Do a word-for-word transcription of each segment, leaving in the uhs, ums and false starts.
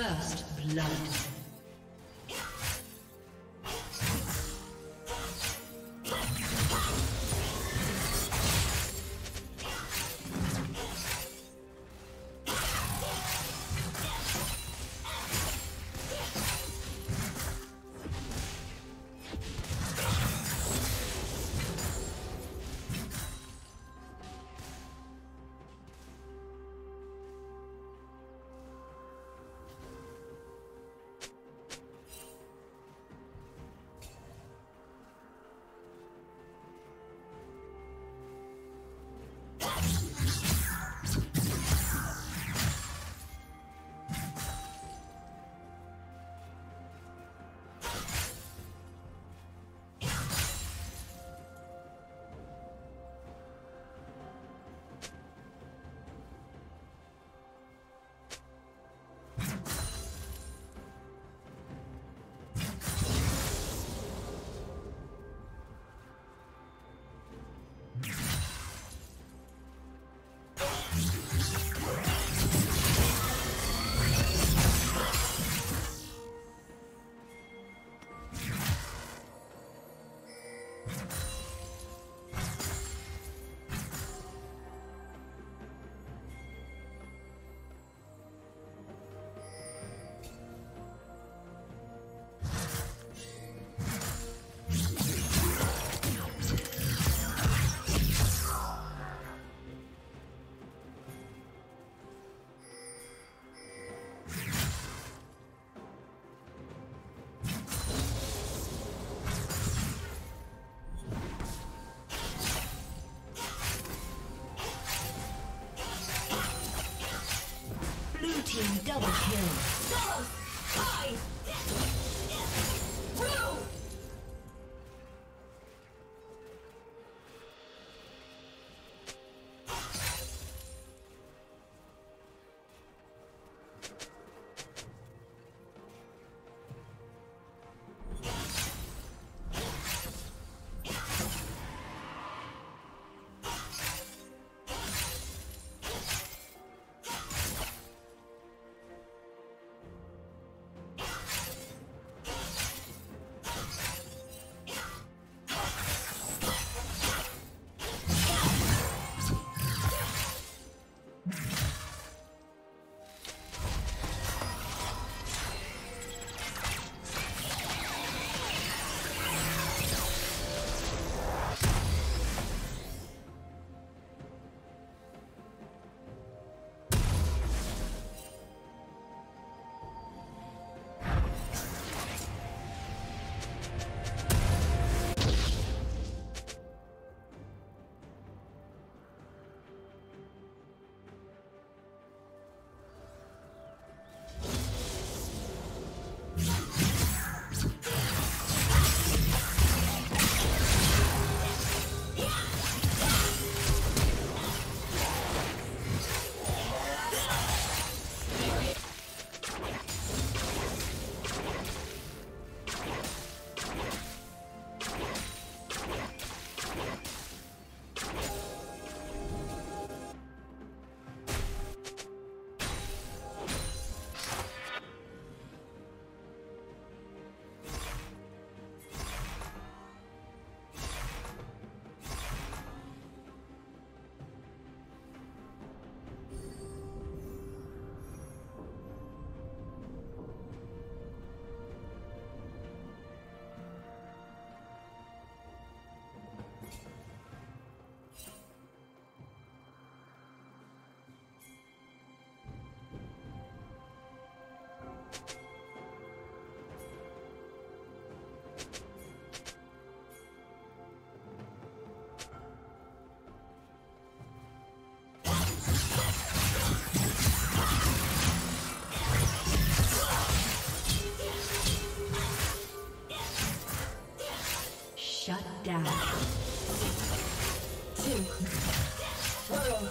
First blood. Double kill. Double high. Blue. Down. Two. Whoa.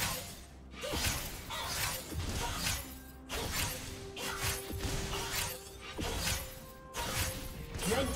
Red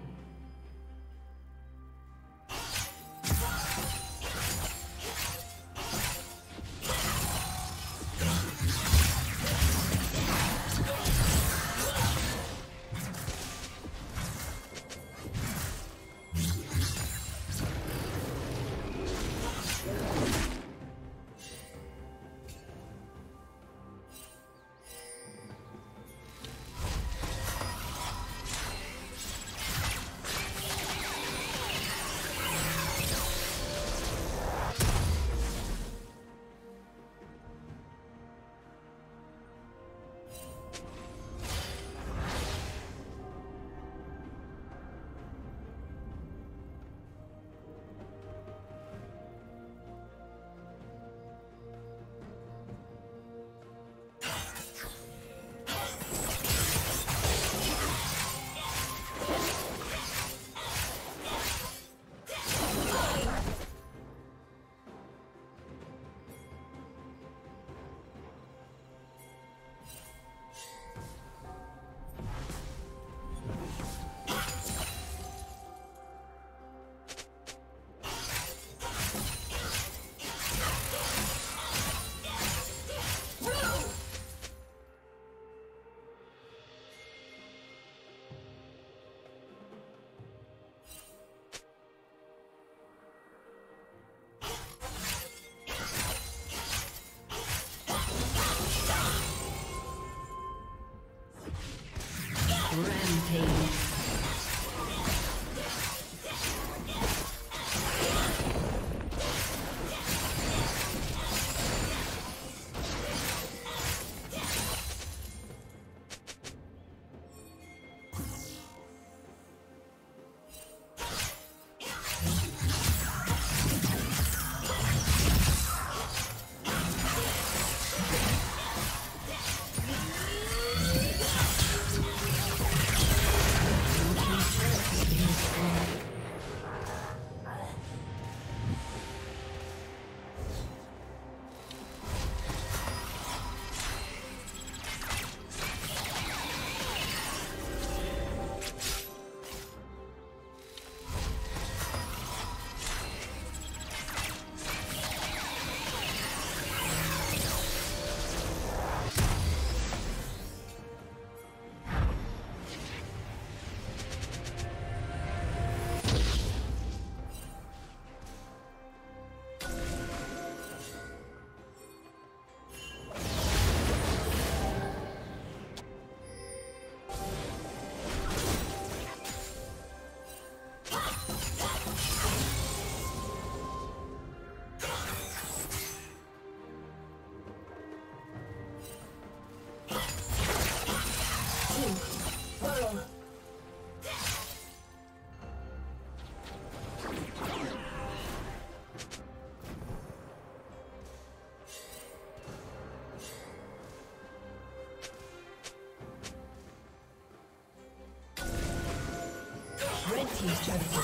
Red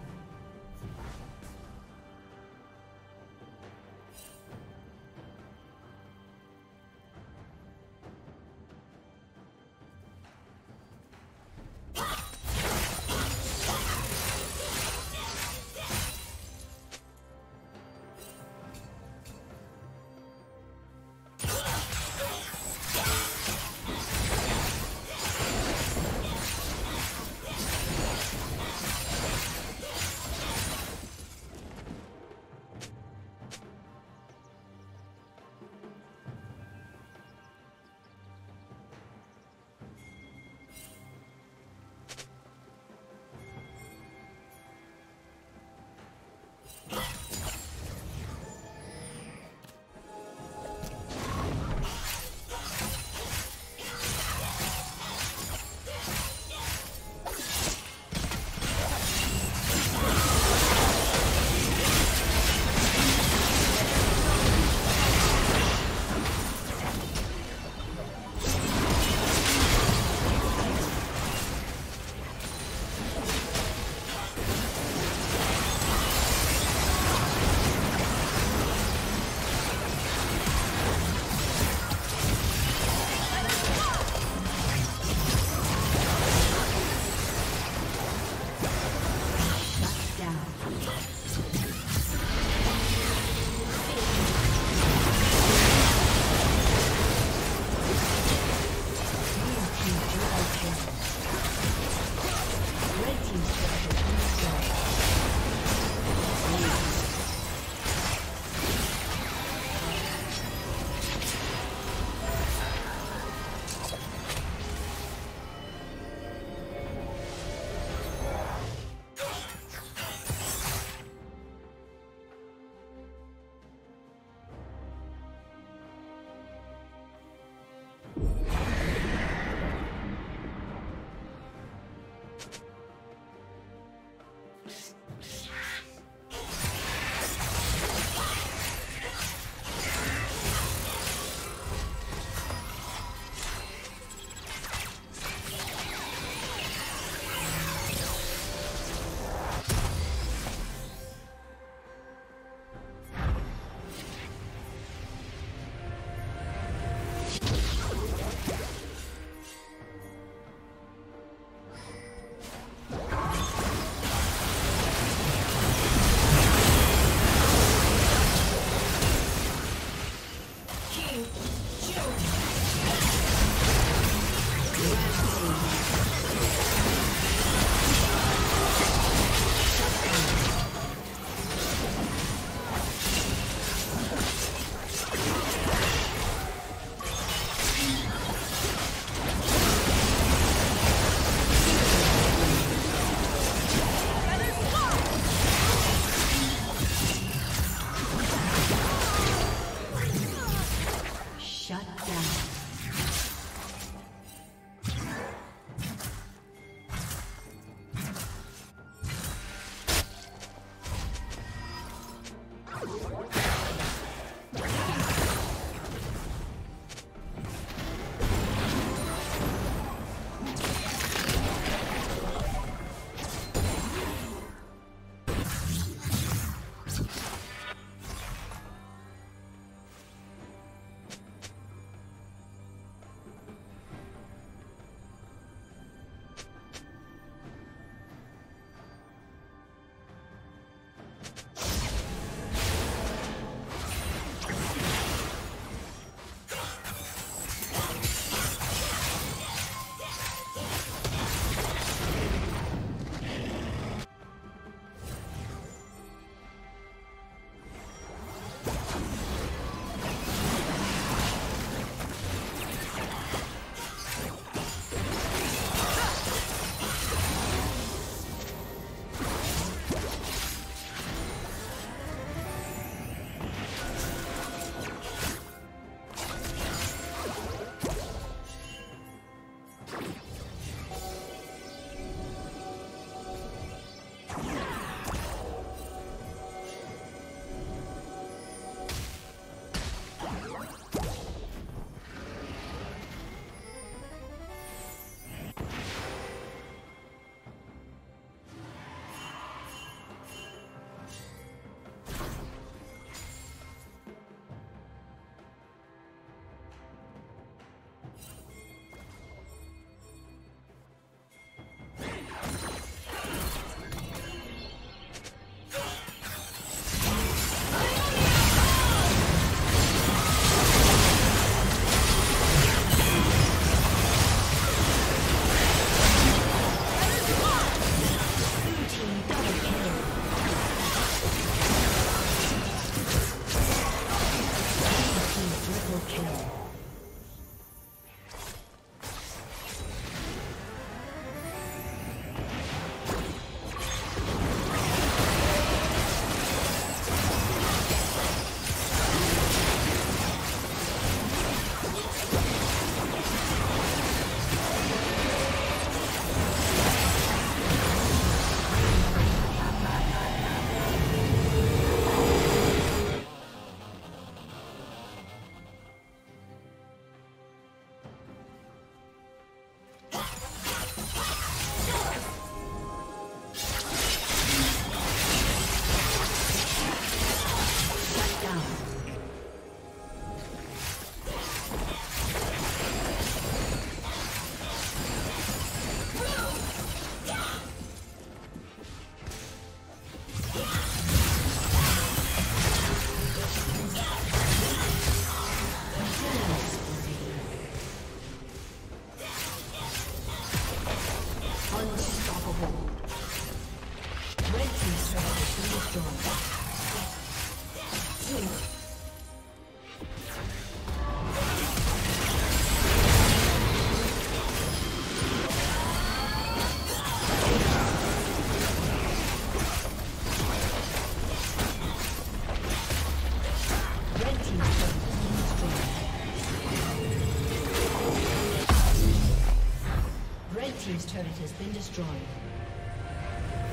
team's turret has been destroyed. Red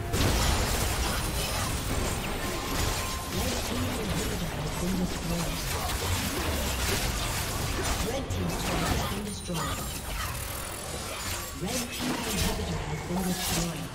team's inhibitor has been destroyed. Red team's turret has been destroyed. Red team's inhibitor has been destroyed.